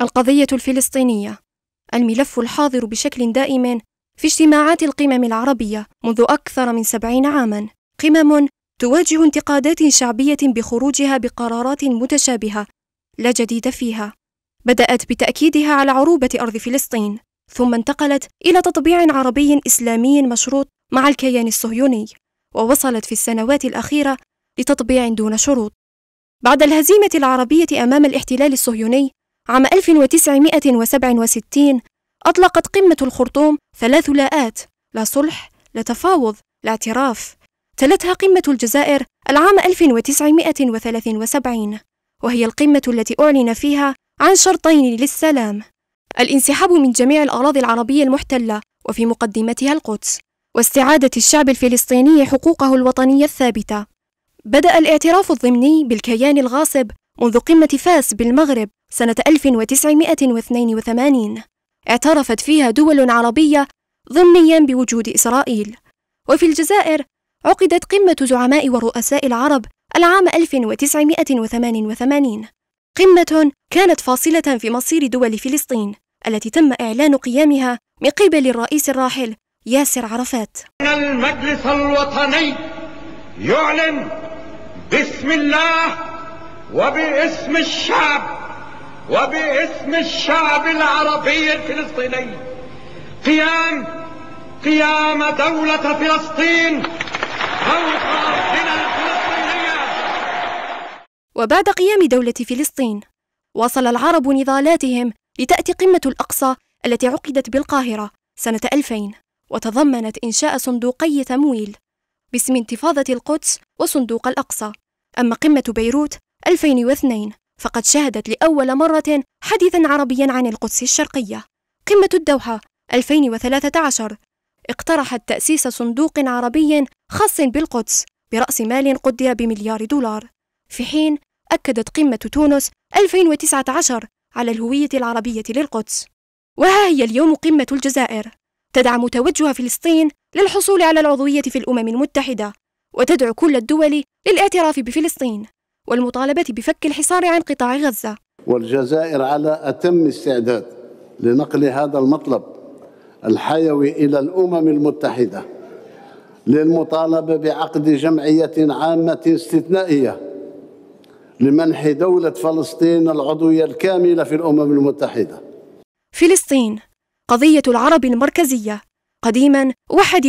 القضية الفلسطينية الملف الحاضر بشكل دائم في اجتماعات القمم العربية منذ أكثر من 70 عاماً، قمم تواجه انتقادات شعبية بخروجها بقرارات متشابهة لا جديد فيها، بدأت بتأكيدها على عروبة أرض فلسطين، ثم انتقلت إلى تطبيع عربي إسلامي مشروط مع الكيان الصهيوني، ووصلت في السنوات الأخيرة لتطبيع دون شروط. بعد الهزيمة العربية أمام الاحتلال الصهيوني عام 1967 أطلقت قمة الخرطوم 3 لاءات: لا صلح، لا تفاوض، لا اعتراف. تلتها قمة الجزائر العام 1973، وهي القمة التي أعلن فيها عن شرطين للسلام: الانسحاب من جميع الأراضي العربية المحتلة وفي مقدمتها القدس، واستعادة الشعب الفلسطيني حقوقه الوطنية الثابتة. بدأ الاعتراف الضمني بالكيان الغاصب منذ قمة فاس بالمغرب سنة 1982، اعترفت فيها دول عربية ضمنيا بوجود إسرائيل. وفي الجزائر عقدت قمة زعماء ورؤساء العرب العام 1988، قمة كانت فاصلة في مصير دول فلسطين التي تم إعلان قيامها من قبل الرئيس الراحل ياسر عرفات. المجلس الوطني يعلن باسم الله وباسم الشعب العربي الفلسطيني قيام دولة فلسطين فوق أرضنا الفلسطينية. وبعد قيام دولة فلسطين واصل العرب نضالاتهم لتأتي قمة الأقصى التي عقدت بالقاهرة سنة 2000، وتضمنت إنشاء صندوقي تمويل باسم انتفاضة القدس وصندوق الأقصى. أما قمة بيروت 2002 فقد شهدت لأول مرة حديثا عربيا عن القدس الشرقية. قمة الدوحة 2013 اقترحت تأسيس صندوق عربي خاص بالقدس برأس مال قدر ب$1 مليار، في حين أكدت قمة تونس 2019 على الهوية العربية للقدس. وها هي اليوم قمة الجزائر تدعم توجه فلسطين للحصول على العضوية في الأمم المتحدة، وتدعو كل الدول للاعتراف بفلسطين والمطالبة بفك الحصار عن قطاع غزة. والجزائر على أتم استعداد لنقل هذا المطلب الحيوي إلى الأمم المتحدة للمطالبة بعقد جمعية عامة استثنائية لمنح دولة فلسطين العضوية الكاملة في الأمم المتحدة. فلسطين قضية العرب المركزية قديما وحديثا.